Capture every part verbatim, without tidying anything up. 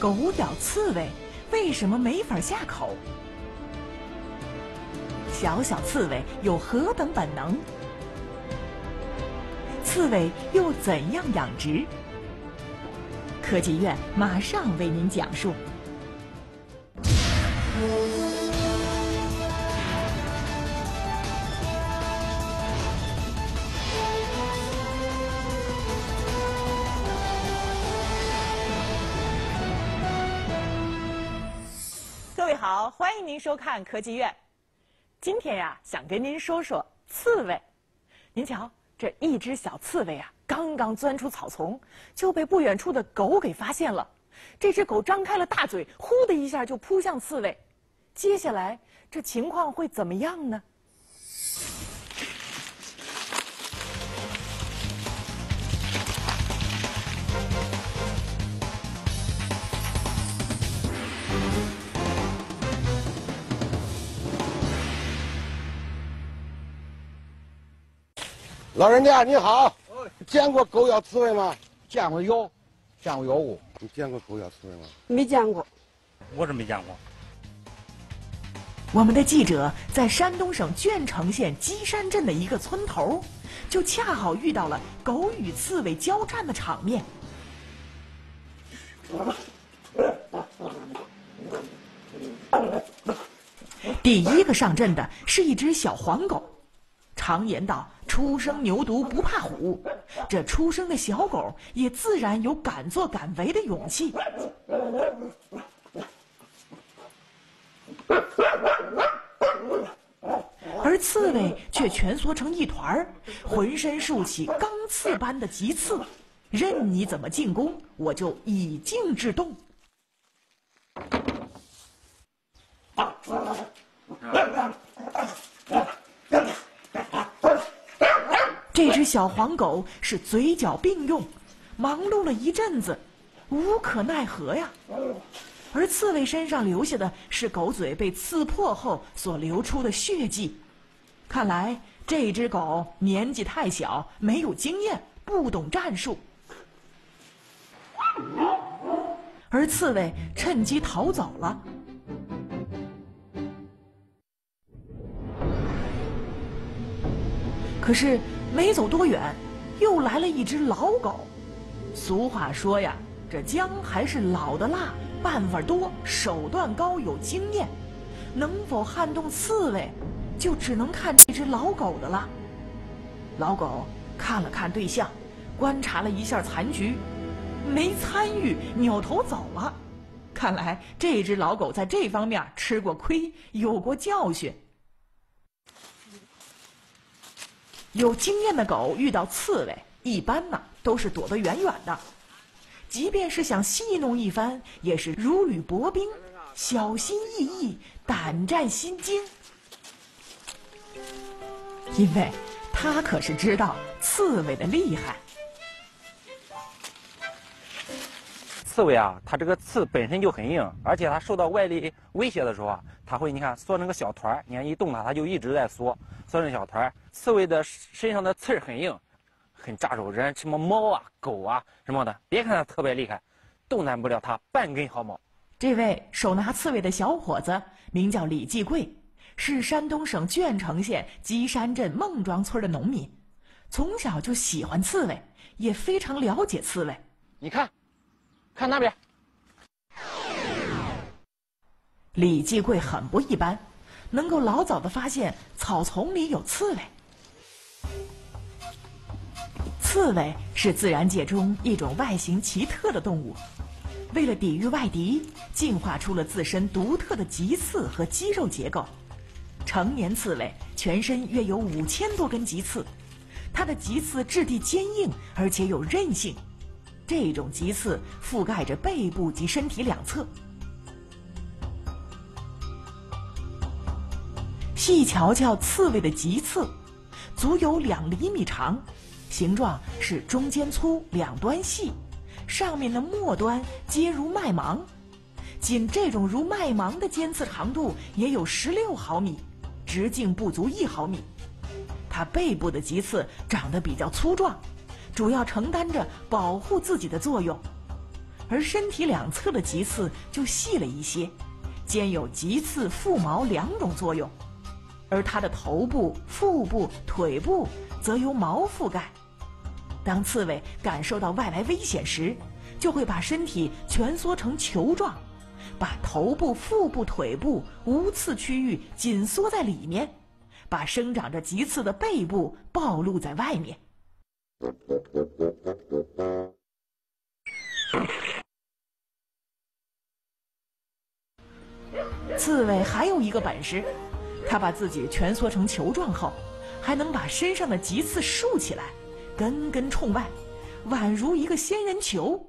狗咬刺猬为什么没法下口？小小刺猬有何等本能？刺猬又怎样养殖？科技院马上为您讲述。各位好，欢迎您收看科技院。今天呀，想跟您说说刺猬。您瞧，这一只小刺猬啊，刚刚钻出草丛，就被不远处的狗给发现了。这只狗张开了大嘴，呼的一下就扑向刺猬。接下来，这情况会怎么样呢？老人家你好，见过狗咬刺猬吗？见过有，见过有过。你见过狗咬刺猬吗？没见过，我是没见过。我们的记者在山东省鄄城县鸡山镇的一个村头，就恰好遇到了狗与刺猬交战的场面。第一个上阵的是一只小黄狗。常言道，初生牛犊不怕虎，这出生的小狗也自然有敢作敢为的勇气。而刺猬却蜷缩成一团，浑身竖起钢刺般的棘刺，任你怎么进攻，我就以静制动。这只小黄狗是嘴角并用，忙碌了一阵子，无可奈何呀。而刺猬身上留下的是狗嘴被刺破后所流出的血迹，看来这只狗年纪太小，没有经验，不懂战术。而刺猬趁机逃走了。可是没走多远，又来了一只老狗。俗话说呀，这姜还是老的辣，办法多，手段高，有经验。能否撼动刺猬，就只能看这只老狗的了。老狗看了看对象，观察了一下残局，没参与，扭头走了。看来这只老狗在这方面吃过亏，有过教训。有经验的狗遇到刺猬，一般呢都是躲得远远的，即便是想戏弄一番，也是如履薄冰，小心翼翼，胆战心惊。因为他可是知道刺猬的厉害。刺猬啊，它这个刺本身就很硬，而且它受到外力威胁的时候啊，它会你看缩成个小团儿，你看一动它，它就一直在缩，缩成小团儿。刺猬的身上的刺儿很硬，很扎手，人什么猫啊、狗啊什么的，别看它特别厉害，动弹不了它半根毫毛。这位手拿刺猬的小伙子名叫李继贵，是山东省鄄城县鸡山镇孟庄村的农民，从小就喜欢刺猬，也非常了解刺猬。你看。看那边，李继贵很不一般，能够老早的发现草丛里有刺猬。刺猬是自然界中一种外形奇特的动物，为了抵御外敌，进化出了自身独特的棘刺和肌肉结构。成年刺猬全身约有五千多根棘刺，它的棘刺质地坚硬，而且有韧性。这种棘刺覆盖着背部及身体两侧，细瞧瞧刺猬的棘刺，足有两厘米长，形状是中间粗，两端细，上面的末端皆如麦芒。仅这种如麦芒的尖刺长度也有十六毫米，直径不足一毫米。它背部的棘刺长得比较粗壮。主要承担着保护自己的作用，而身体两侧的棘刺就细了一些，兼有棘刺、腹毛两种作用。而它的头部、腹部、腿部则由毛覆盖。当刺猬感受到外来危险时，就会把身体蜷缩成球状，把头部、腹部、腿部无刺区域紧缩在里面，把生长着棘刺的背部暴露在外面。刺猬还有一个本事，它把自己蜷缩成球状后，还能把身上的棘刺竖起来，根根冲外，宛如一个仙人球。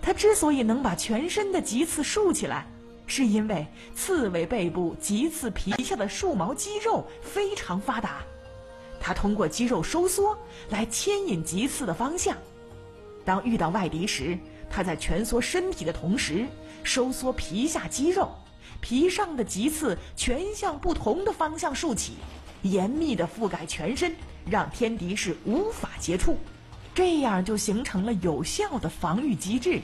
它之所以能把全身的棘刺竖起来，是因为刺猬背部棘刺皮下的竖毛肌肉非常发达，它通过肌肉收缩来牵引棘刺的方向。当遇到外敌时，它在蜷缩身体的同时，收缩皮下肌肉，皮上的棘刺全向不同的方向竖起，严密地覆盖全身，让天敌是无法接触。这样就形成了有效的防御机制，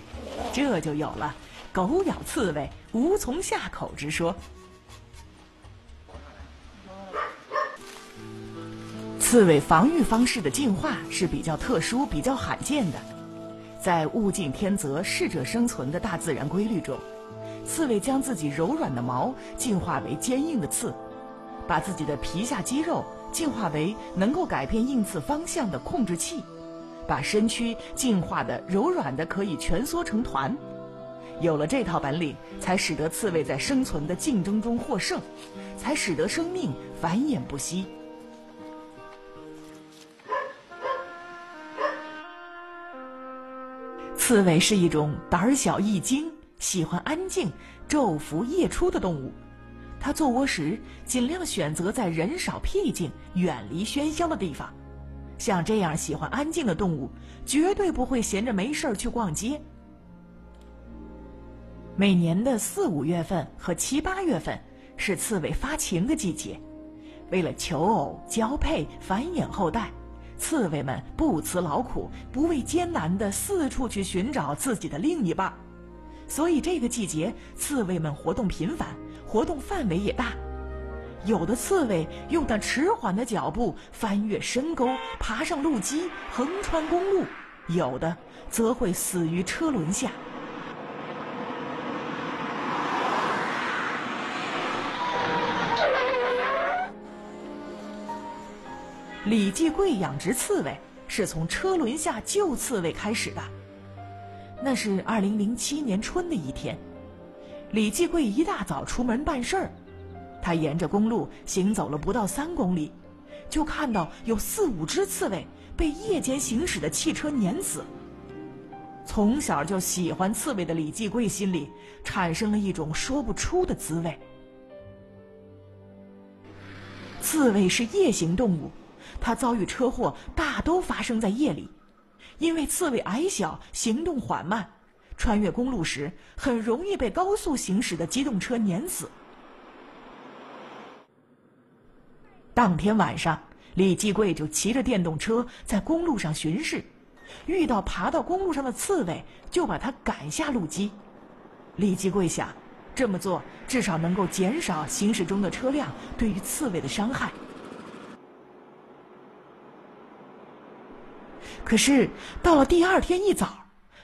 这就有了狗咬刺猬无从下口之说。刺猬防御方式的进化是比较特殊、比较罕见的。在物竞天择、适者生存的大自然规律中，刺猬将自己柔软的毛进化为坚硬的刺，把自己的皮下肌肉进化为能够改变硬刺方向的控制器，把身躯进化的柔软的可以蜷缩成团。有了这套本领，才使得刺猬在生存的竞争中获胜，才使得生命繁衍不息。刺猬是一种胆小易惊、喜欢安静、昼伏夜出的动物。它做窝时尽量选择在人少僻静、远离喧嚣的地方。像这样喜欢安静的动物，绝对不会闲着没事儿去逛街。每年的四五月份和七八月份是刺猬发情的季节，为了求偶、交配、繁衍后代，刺猬们不辞劳苦，不畏艰难地四处去寻找自己的另一半。所以这个季节，刺猬们活动频繁，活动范围也大。有的刺猬用那迟缓的脚步翻越深沟，爬上路基，横穿公路；有的则会死于车轮下。《礼记·贵养殖刺猬》是从车轮下救刺猬开始的。那是二零零七年春的一天，李继贵一大早出门办事儿，他沿着公路行走了不到三公里，就看到有四五只刺猬被夜间行驶的汽车碾死。从小就喜欢刺猬的李继贵心里产生了一种说不出的滋味。刺猬是夜行动物，它遭遇车祸大都发生在夜里，因为刺猬矮小，行动缓慢，穿越公路时很容易被高速行驶的机动车碾死。当天晚上，李继贵就骑着电动车在公路上巡视，遇到爬到公路上的刺猬，就把它赶下路基。李继贵想，这么做至少能够减少行驶中的车辆对于刺猬的伤害。可是到了第二天一早，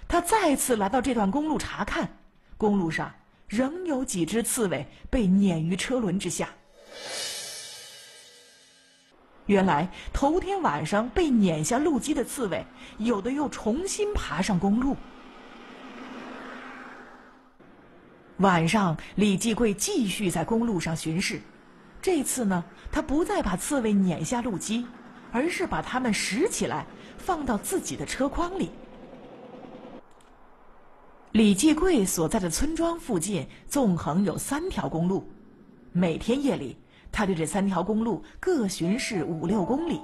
他再次来到这段公路查看，公路上仍有几只刺猬被碾于车轮之下。原来头天晚上被碾下路基的刺猬，有的又重新爬上公路。晚上，李继贵继续在公路上巡视，这次呢，他不再把刺猬碾下路基，而是把它们拾起来放到自己的车筐里。李继贵所在的村庄附近纵横有三条公路，每天夜里，他对这三条公路各巡视五六公里。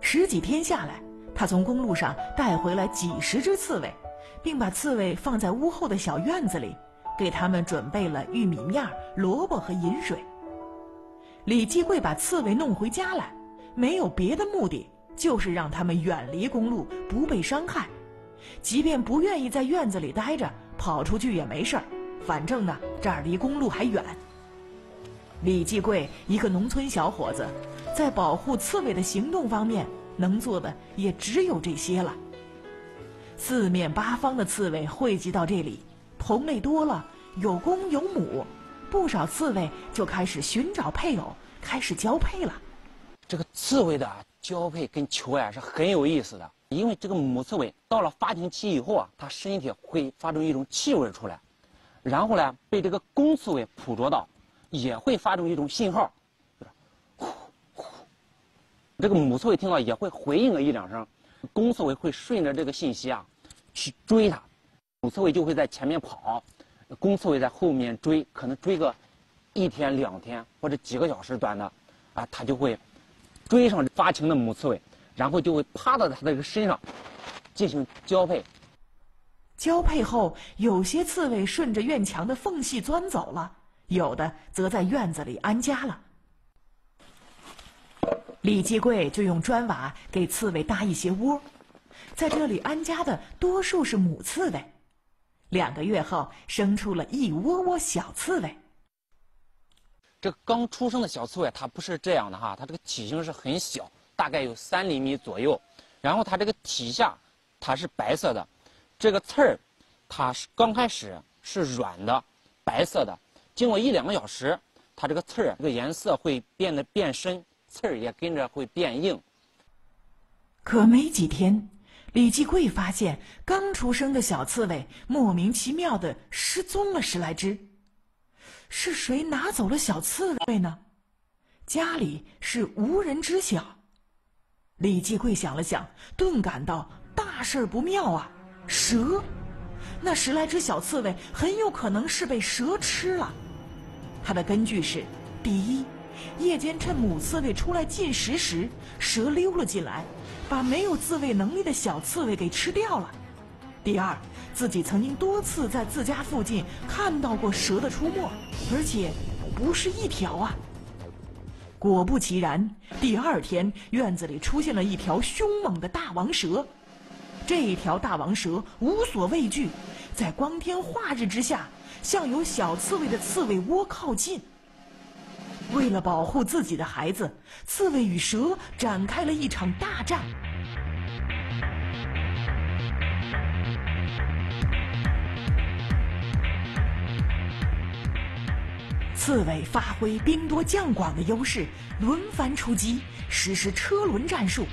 十几天下来，他从公路上带回来几十只刺猬，并把刺猬放在屋后的小院子里，给他们准备了玉米面、萝卜和饮水。李继贵把刺猬弄回家来，没有别的目的，就是让他们远离公路，不被伤害。即便不愿意在院子里待着，跑出去也没事儿，反正呢，这儿离公路还远。李继贵，一个农村小伙子，在保护刺猬的行动方面，能做的也只有这些了。四面八方的刺猬汇集到这里，同类多了，有公有母，不少刺猬就开始寻找配偶，开始交配了。这个刺猬的交配跟求爱是很有意思的，因为这个母刺猬到了发情期以后啊，它身体会发出一种气味出来，然后呢，被这个公刺猬捕捉到，也会发出一种信号，就是呼呼。这个母刺猬听到也会回应了一两声。公刺猬会顺着这个信息啊，去追它，母刺猬就会在前面跑，公刺猬在后面追，可能追个一天两天或者几个小时短的，啊，它就会追上发情的母刺猬，然后就会趴到它的身上进行交配。交配后，有些刺猬顺着院墙的缝隙钻走了，有的则在院子里安家了。李继贵就用砖瓦给刺猬搭一些窝，在这里安家的多数是母刺猬。两个月后，生出了一窝窝小刺猬。这刚出生的小刺猬，它不是这样的哈，它这个体型是很小，大概有三厘米左右。然后它这个体下，它是白色的，这个刺儿，它是刚开始是软的，白色的，经过一两个小时，它这个刺儿这个颜色会变得变深。刺儿也跟着会变硬。可没几天，李继贵发现刚出生的小刺猬莫名其妙的失踪了十来只。是谁拿走了小刺猬呢？家里是无人知晓。李继贵想了想，顿感到大事不妙啊！蛇，那十来只小刺猬很有可能是被蛇吃了。他的根据是：第一，夜间趁母刺猬出来进食时，蛇溜了进来，把没有自卫能力的小刺猬给吃掉了。第二，自己曾经多次在自家附近看到过蛇的出没，而且不是一条啊。果不其然，第二天院子里出现了一条凶猛的大王蛇。这条大王蛇无所畏惧，在光天化日之下向有小刺猬的刺猬窝靠近。为了保护自己的孩子，刺猬与蛇展开了一场大战。刺猬发挥兵多将广的优势，轮番出击，实施车轮战术。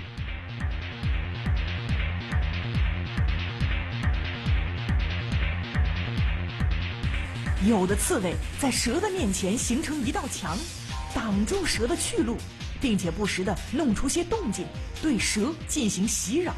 有的刺猬在蛇的面前形成一道墙，挡住蛇的去路，并且不时地弄出些动静，对蛇进行袭扰。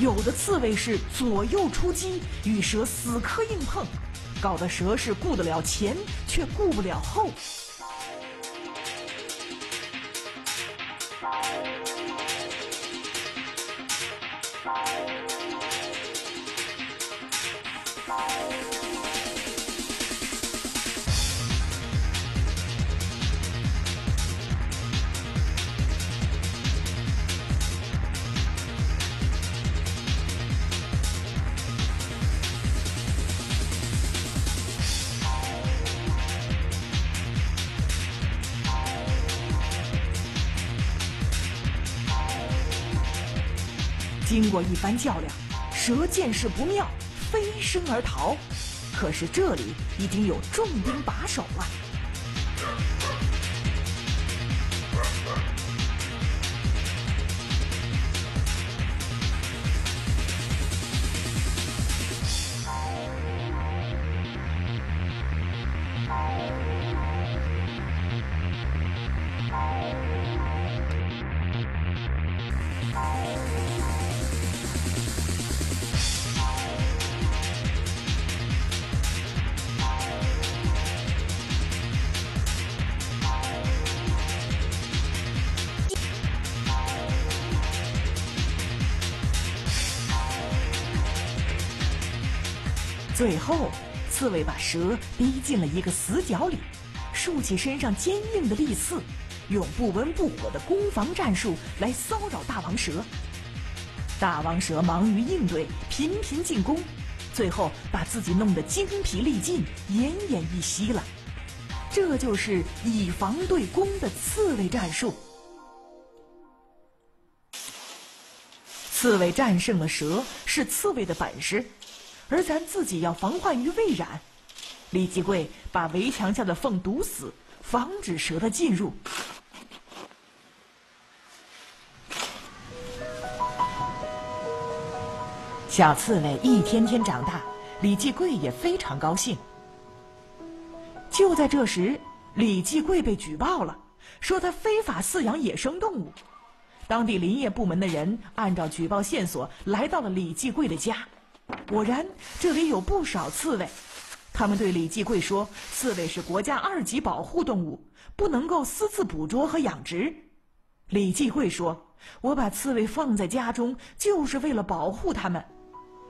有的刺猬是左右出击，与蛇死磕硬碰，搞得蛇是顾得了前，却顾不了后。经过一番较量，蛇见势不妙，飞身而逃。可是这里已经有重兵把守了。最后，刺猬把蛇逼进了一个死角里，竖起身上坚硬的利刺，用不温不火的攻防战术来骚扰大王蛇。大王蛇忙于应对，频频进攻，最后把自己弄得精疲力尽，奄奄一息了。这就是以防对攻的刺猬战术。刺猬战胜了蛇是刺猬的本事，而咱自己要防患于未然。李继贵把围墙下的缝堵死，防止蛇的进入。小刺猬一天天长大，李继贵也非常高兴。就在这时，李继贵被举报了，说他非法饲养野生动物。当地林业部门的人按照举报线索来到了李继贵的家，果然这里有不少刺猬。他们对李继贵说，刺猬是国家二级保护动物，不能够私自捕捉和养殖。李继贵说，我把刺猬放在家中就是为了保护它们。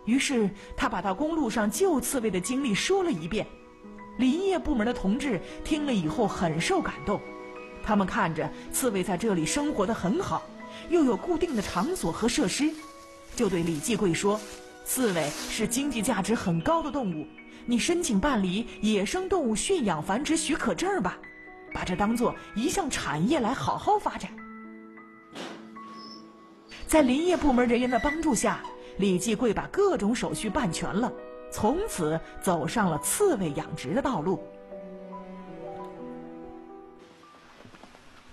于是他把到公路上救刺猬的经历说了一遍。林业部门的同志听了以后很受感动，他们看着刺猬在这里生活得很好，又有固定的场所和设施，就对李继贵说，刺猬是经济价值很高的动物，你申请办理野生动物驯养繁殖许可证吧，把这当做一项产业来好好发展。在林业部门人员的帮助下，李继贵把各种手续办全了，从此走上了刺猬养殖的道路。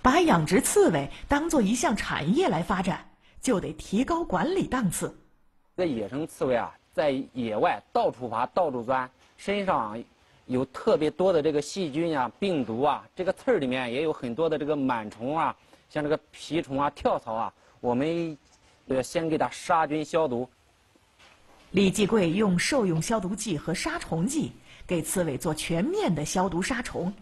把养殖刺猬当做一项产业来发展，就得提高管理档次。这野生刺猬啊，在野外到处爬、到处钻，身上有特别多的这个细菌啊、病毒啊，这个刺儿里面也有很多的这个螨虫啊，像这个蜱虫啊、跳蚤啊，我们要先给它杀菌消毒。李继贵用兽用消毒剂和杀虫剂给刺猬做全面的消毒杀虫，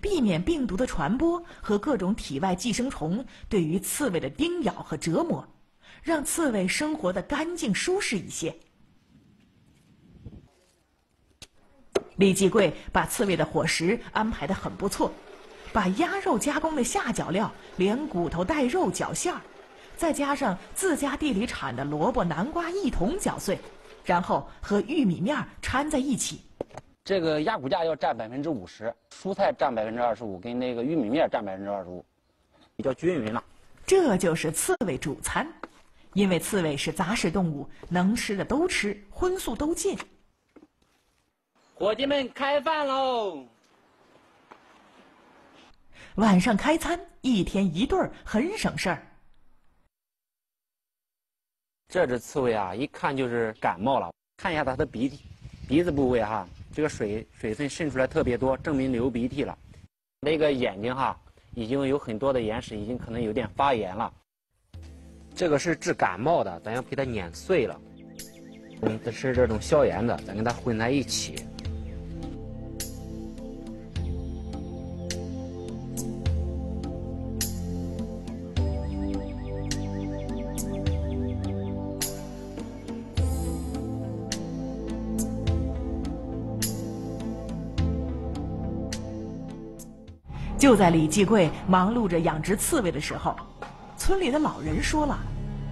避免病毒的传播和各种体外寄生虫对于刺猬的叮咬和折磨，让刺猬生活的干净舒适一些。李继贵把刺猬的伙食安排得很不错，把鸭肉加工的下脚料连骨头带肉绞馅儿，再加上自家地里产的萝卜南瓜一同绞碎，然后和玉米面掺在一起。这个鸭骨架要占百分之五十，蔬菜占百分之二十五，跟那个玉米面占百分之二十五，比较均匀了。这就是刺猬主餐，因为刺猬是杂食动物，能吃的都吃，荤素都进。伙计们，开饭喽！晚上开餐，一天一顿，很省事儿。这只刺猬啊，一看就是感冒了，看一下它的鼻涕，鼻子部位哈、啊。这个水水分渗出来特别多，证明流鼻涕了。那个眼睛哈，已经有很多的眼屎，已经可能有点发炎了。这个是治感冒的，咱要给它碾碎了。我们吃这种消炎的，咱跟它混在一起。就在李继贵忙碌着养殖刺猬的时候，村里的老人说了，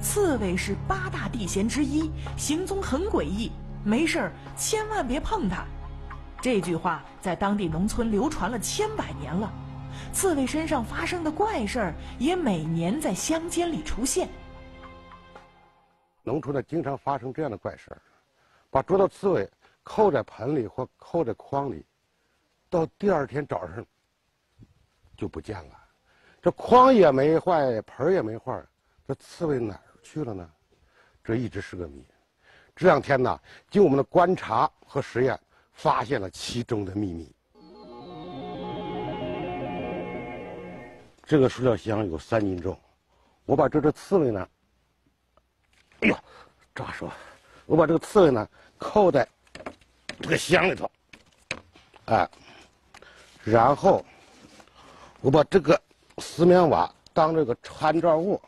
刺猬是八大地仙之一，行踪很诡异，没事儿千万别碰它。这句话在当地农村流传了千百年了，刺猬身上发生的怪事儿也每年在乡间里出现。农村呢，经常发生这样的怪事儿，把捉到刺猬扣在盆里或扣在筐里，到第二天早上就不见了，这筐也没坏，盆也没坏，这刺猬哪儿去了呢？这一直是个谜。这两天呢，经我们的观察和实验，发现了其中的秘密。这个塑料箱有三斤重，我把这只刺猬呢，哎呦，咋说？我把这个刺猬呢扣在这个箱里头，哎，然后。我把这个丝棉瓦当这个参照物，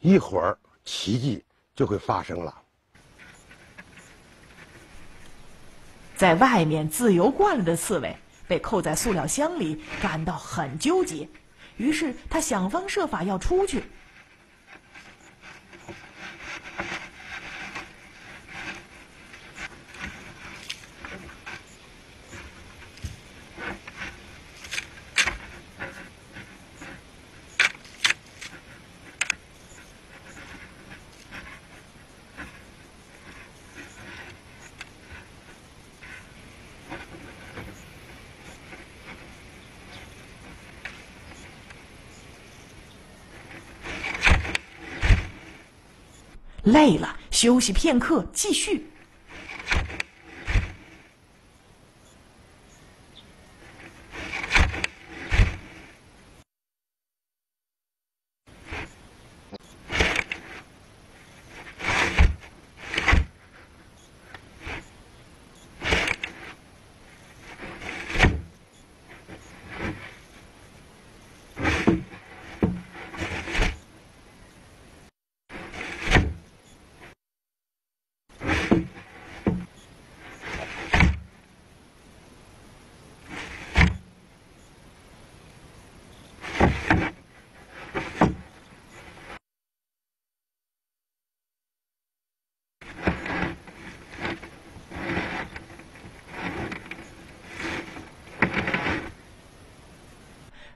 一会儿奇迹就会发生了。在外面自由惯了的刺猬被扣在塑料箱里，感到很纠结，于是他想方设法要出去。累了，休息片刻，继续。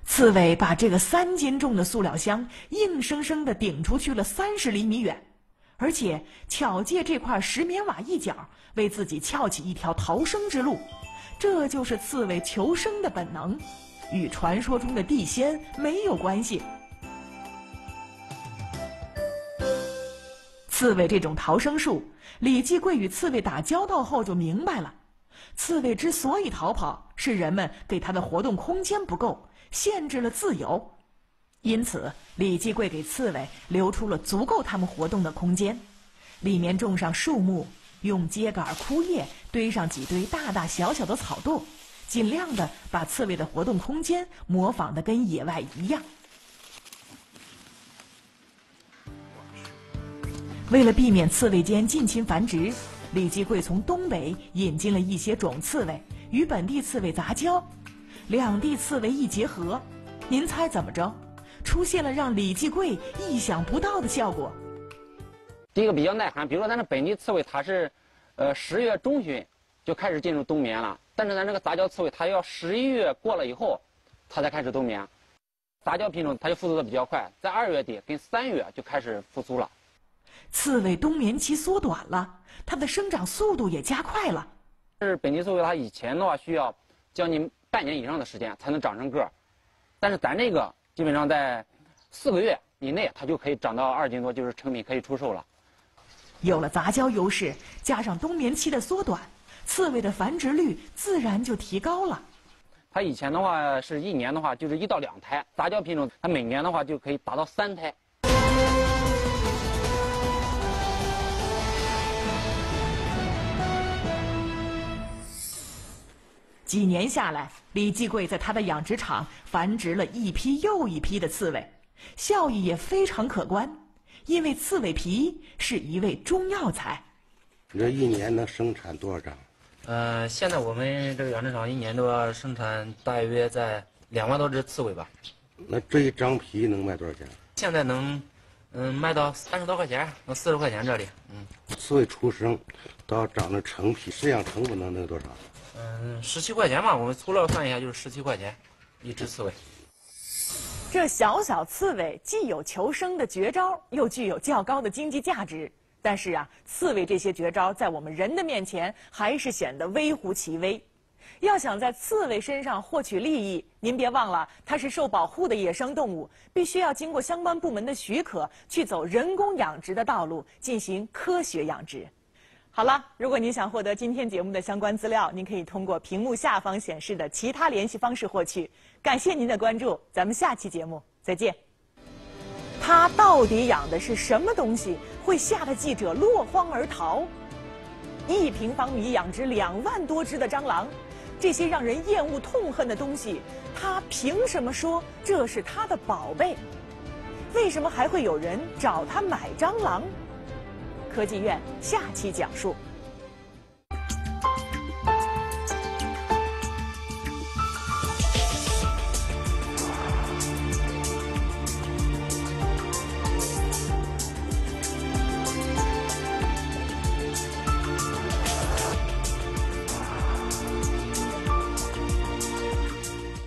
刺猬把这个三斤重的塑料箱硬生生地顶出去了三十厘米远，而且巧借这块石棉瓦一角，为自己撬起一条逃生之路。这就是刺猬求生的本能，与传说中的地仙没有关系。刺猬这种逃生术，李继贵与刺猬打交道后就明白了。刺猬之所以逃跑，是人们给它的活动空间不够，限制了自由，因此李继贵给刺猬留出了足够它们活动的空间，里面种上树木，用秸秆枯叶堆上几堆大大小小的草垛，尽量的把刺猬的活动空间模仿的跟野外一样。为了避免刺猬间近亲繁殖，李继贵从东北引进了一些种刺猬，与本地刺猬杂交。两地刺猬一结合，您猜怎么着？出现了让李继贵意想不到的效果。第一个比较耐寒，比如说咱这本地刺猬，它是，呃，十月中旬就开始进入冬眠了。但是咱这个杂交刺猬，它要十一月过了以后，它才开始冬眠。杂交品种它就复苏的比较快，在二月底跟三月就开始复苏了。刺猬冬眠期缩短了，它的生长速度也加快了。是本地刺猬，它以前的话需要将近半年以上的时间才能长成个，但是咱这个基本上在四个月以内，它就可以长到二斤多，就是成品可以出售了。有了杂交优势，加上冬眠期的缩短，刺猬的繁殖率自然就提高了。它以前的话是一年的话就是一到两胎，杂交品种它每年的话就可以达到三胎。几年下来，李继贵在他的养殖场繁殖了一批又一批的刺猬，效益也非常可观。因为刺猬皮是一味中药材。你这一年能生产多少张？呃，现在我们这个养殖场一年都要生产大约在两万多只刺猬吧。那这一张皮能卖多少钱？现在能，嗯、呃，卖到三十多块钱，到四十块钱这里。嗯，刺猬出生到长得成皮，饲养成本能能多少？嗯，十七块钱吧，我们粗略算一下，就是十七块钱一只刺猬。这小小刺猬既有求生的绝招，又具有较高的经济价值。但是啊，刺猬这些绝招在我们人的面前还是显得微乎其微。要想在刺猬身上获取利益，您别忘了，它是受保护的野生动物，必须要经过相关部门的许可，去走人工养殖的道路，进行科学养殖。好了，如果您想获得今天节目的相关资料，您可以通过屏幕下方显示的其他联系方式获取。感谢您的关注，咱们下期节目再见。他到底养的是什么东西，会吓得记者落荒而逃？一平方米养殖两万多只的蟑螂，这些让人厌恶痛恨的东西，他凭什么说这是他的宝贝？为什么还会有人找他买蟑螂？科技院下期讲述。